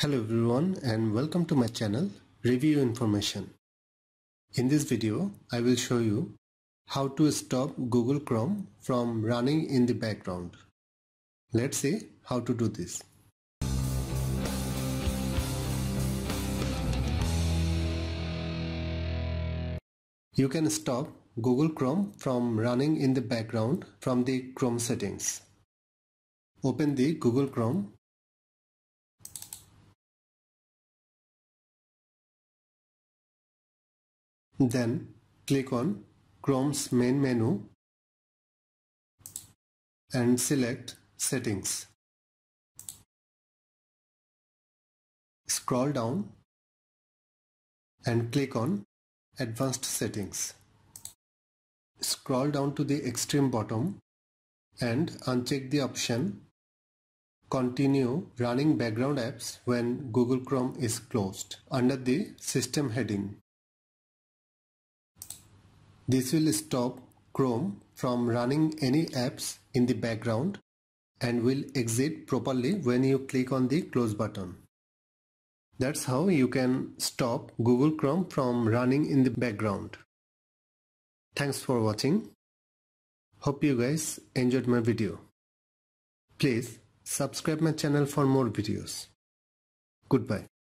Hello everyone and welcome to my channel Review Information. In this video I will show you how to stop Google Chrome from running in the background. Let's see how to do this. You can stop Google Chrome from running in the background from the Chrome settings. Open the Google Chrome. Then click on Chrome's main menu and select Settings. Scroll down and click on Advanced Settings. Scroll down to the extreme bottom and uncheck the option Continue running background apps when Google Chrome is closed under the System heading. This will stop Chrome from running any apps in the background and will exit properly when you click on the close button. That's how you can stop Google Chrome from running in the background. Thanks for watching. Hope you guys enjoyed my video. Please subscribe my channel for more videos. Goodbye.